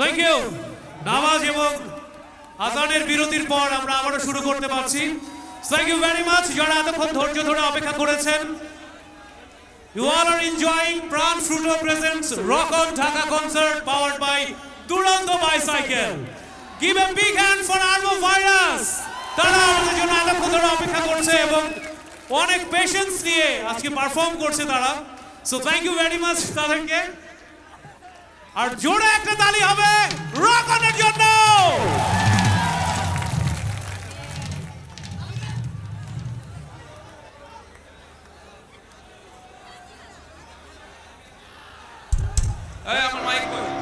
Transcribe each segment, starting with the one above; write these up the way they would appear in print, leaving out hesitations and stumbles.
Thank you. নামাজ এবং আযানের বিরতির পর আমরা আবারো শুরু করতে পারছি। Thank you very much যারা এতক্ষণ ধৈর্য ধরে অপেক্ষা করেছেন। You all are enjoying Pran Fruto presents Rock on Dhaka concert powered by Tulongo bicycle. Give a big hand for Arbovirus. তারা আমাদের জন্য এতক্ষণ ধরে অপেক্ষা করছে এবং অনেক পেশেন্স নিয়ে আজকে পারফর্ম করছে তারা। So thank you very much তাদেরকে। আর জোরে একটা তালি হবে রক অনের জন্য এই আমার মাইক কই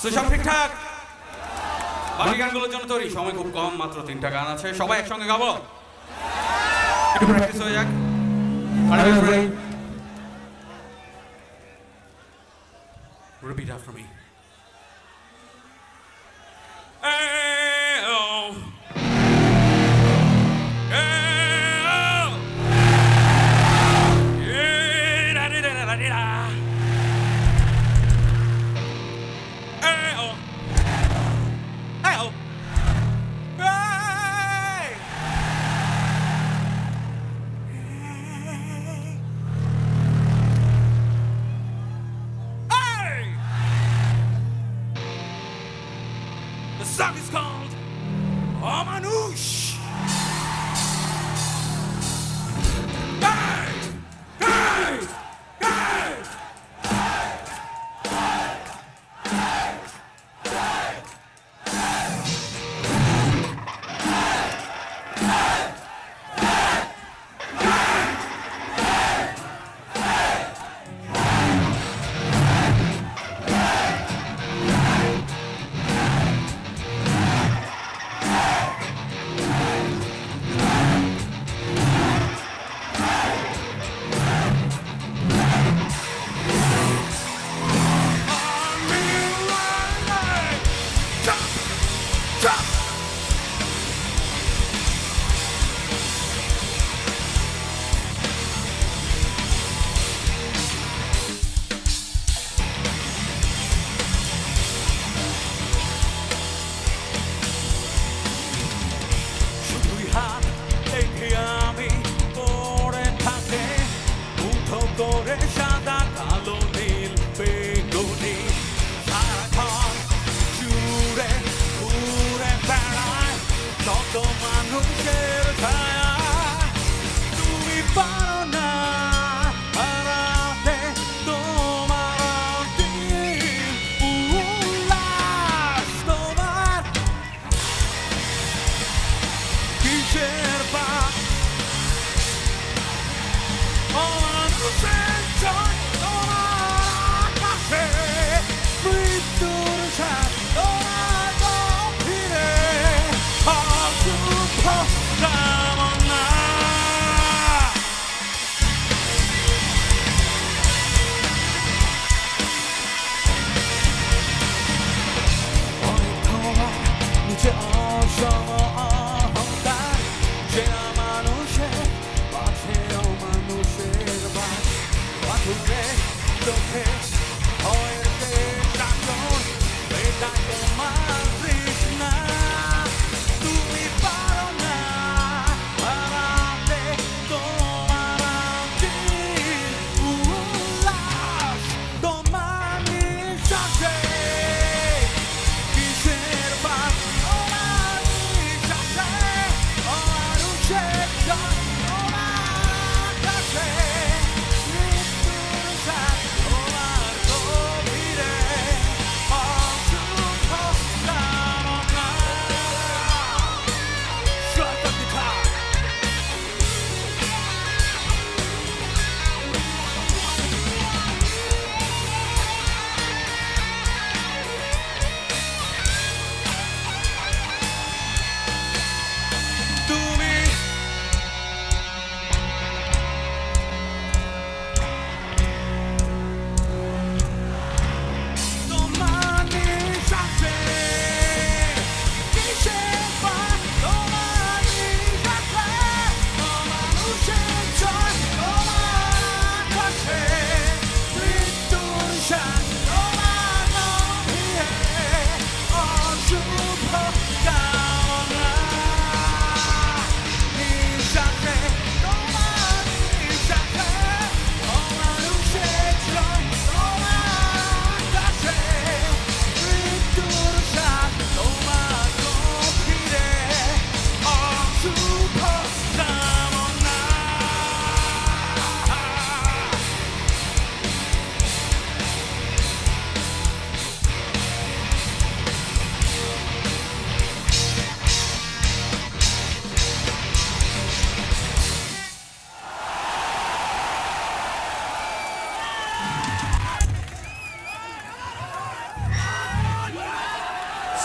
So, shop TikTok. Baki gangulo jonno tori shomoy khub kom matro 3টা গান আছে সবাই একসঙ্গে গাবো একটু প্র্যাকটিস হয়ে যাক Repeat after me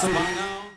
Smile.